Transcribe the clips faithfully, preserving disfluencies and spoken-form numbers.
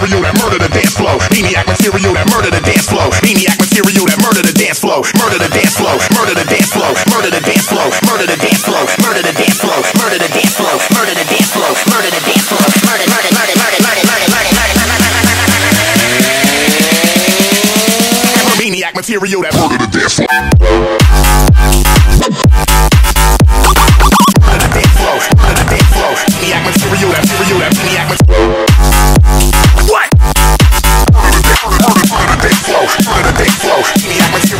material that murder the dance flow. Maniac material that murder the dance flow. Maniac material that murder the dance flow. Murder the dance flow. Murder the dance flow. Murder the dance flow. Murder the dance flow. Murder the dance flow. Murder the dance flow. Murder the dance flow. Murder the dance flow. Murder, murder, murder, murder, murder, murder, murder. Maniac material that murder the dance flow. Material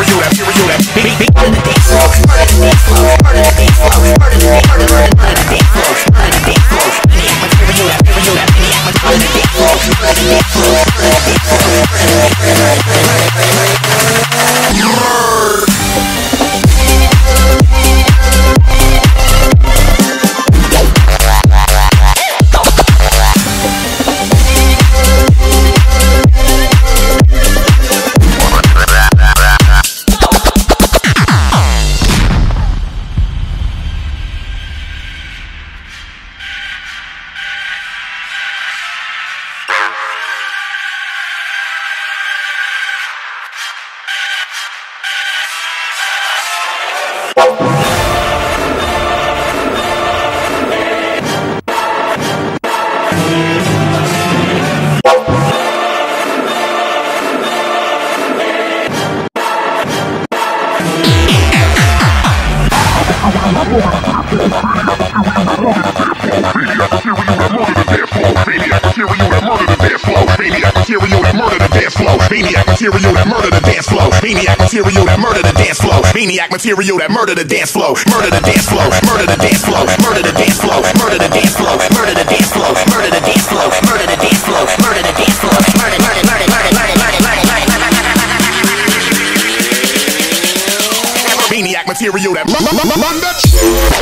that murder the dance flow. Maniac material that murder the dance flow. Murder the dance flow. Murder the dance flow. Murder the dance flow. Murder the dance flow. Murder the dance flow. Murder the dance flow. Murder the dance flow. Murder the dance flow. Murder, murder, murder, murder, murder, murder, murder. Maniac material that murder.